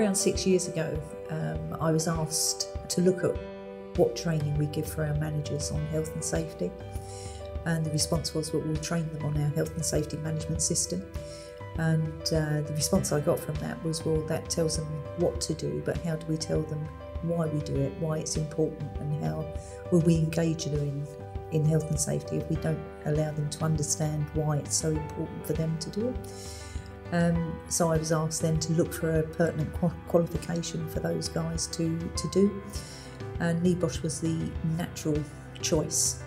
around 6 years ago, I was asked to look at what training we give for our managers on health and safety. And the response was, well, we'll train them on our health and safety management system. And the response I got from that was, well, that tells them what to do, but how do we tell them why we do it, why it's important, and how will we engage them in health and safety if we don't allow them to understand why it's so important for them to do it. So I was asked then to look for a pertinent qualification for those guys to do. And NEBOSH was the natural choice,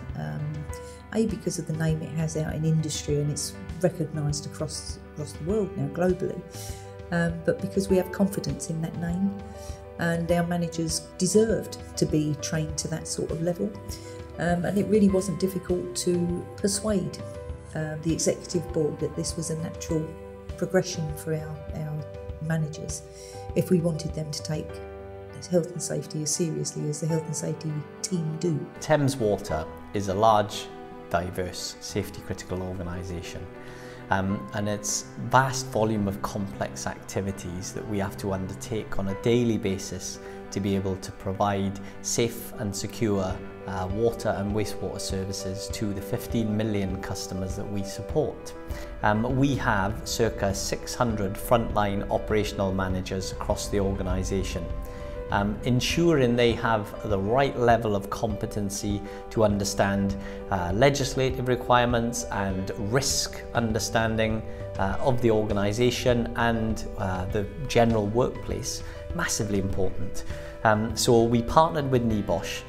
A, because of the name it has out in industry and it's recognised across the world now globally, but because we have confidence in that name and our managers deserved to be trained to that sort of level. And it really wasn't difficult to persuade the executive board that this was a natural progression for our managers if we wanted them to take health and safety as seriously as the health and safety team do. Thames Water is a large, diverse, safety critical organisation, and its vast volume of complex activities that we have to undertake on a daily basis to be able to provide safe and secure water and wastewater services to the 15 million customers that we support. We have circa 600 frontline operational managers across the organisation, ensuring they have the right level of competency to understand legislative requirements and risk understanding of the organisation and the general workplace, massively important. So we partnered with NEBOSH,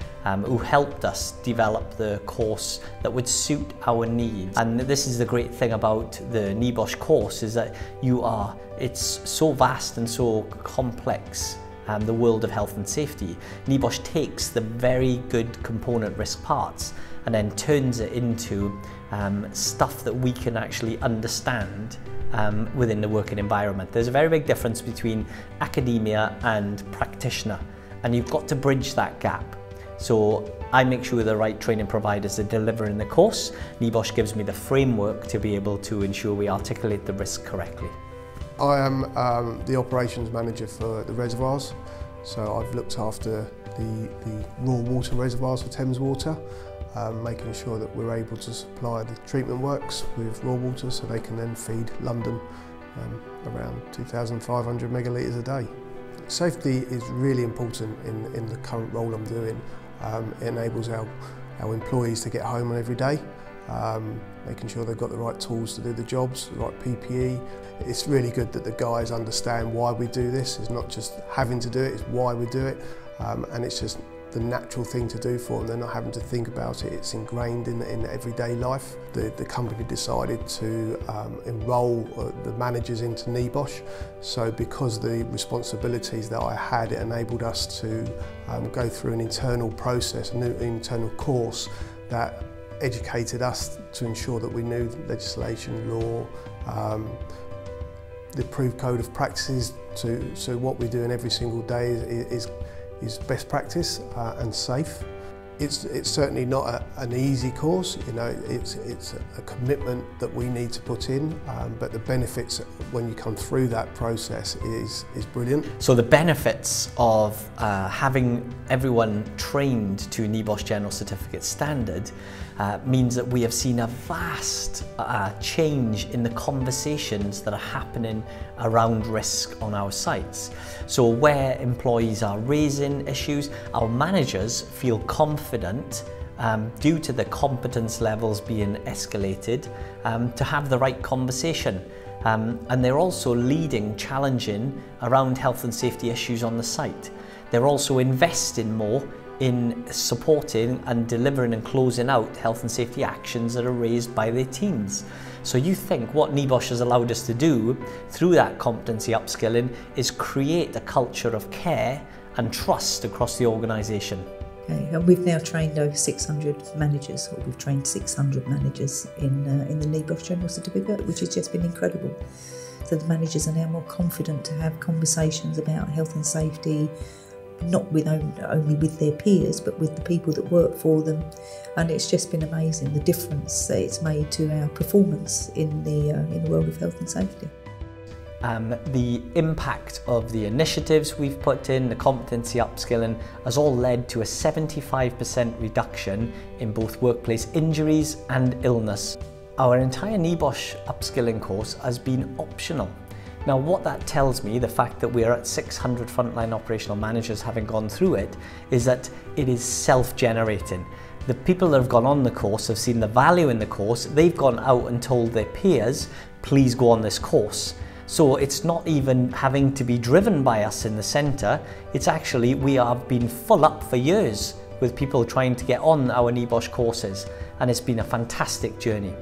who helped us develop the course that would suit our needs. And this is the great thing about the NEBOSH course, is that it's so vast and so complex. The world of health and safety. NEBOSH takes the very good component risk parts and then turns it into stuff that we can actually understand within the working environment. There's a very big difference between academia and practitioner, and you've got to bridge that gap. So I make sure the right training providers are delivering the course. NEBOSH gives me the framework to be able to ensure we articulate the risk correctly. I am the operations manager for the reservoirs, so I've looked after the raw water reservoirs for Thames Water, making sure that we're able to supply the treatment works with raw water so they can then feed London around 2,500 megalitres a day. Safety is really important in the current role I'm doing. It enables our employees to get home every day, making sure they've got the right tools to do the jobs, the right PPE. It's really good that the guys understand why we do this. It's not just having to do it, it's why we do it. And it's just the natural thing to do for them. They're not having to think about it. It's ingrained in everyday life. The company decided to enrol the managers into NEBOSH. So because the responsibilities that I had, it enabled us to go through an internal process, an internal course that educated us to ensure that we knew legislation, law, the approved code of practices, so what we're doing every single day is best practice and safe. It's certainly not an easy course, you know, it's a commitment that we need to put in, but the benefits when you come through that process is brilliant. So the benefits of having everyone trained to NEBOSH General Certificate standard means that we have seen a vast change in the conversations that are happening around risk on our sites. So where employees are raising issues, our managers feel confident due to the competence levels being escalated to have the right conversation, and they're also leading, challenging around health and safety issues on the site. They're also investing more in supporting and delivering and closing out health and safety actions that are raised by their teams. So you think what NEBOSH has allowed us to do through that competency upskilling is create a culture of care and trust across the organisation. Okay, and we've now trained over 600 managers, or we've trained 600 managers in the NEBOSH General Certificate, which has just been incredible. So the managers are now more confident to have conversations about health and safety, not with only with their peers, but with the people that work for them. And it's just been amazing, the difference that it's made to our performance in the world of health and safety. The impact of the initiatives we've put in, the competency upskilling, has all led to a 75% reduction in both workplace injuries and illness. Our entire NEBOSH upskilling course has been optional. Now what that tells me, the fact that we are at 600 frontline operational managers having gone through it, is that it is self-generating. The people that have gone on the course have seen the value in the course, they've gone out and told their peers, please go on this course. So it's not even having to be driven by us in the centre, it's actually we have been full up for years with people trying to get on our NEBOSH courses, and it's been a fantastic journey.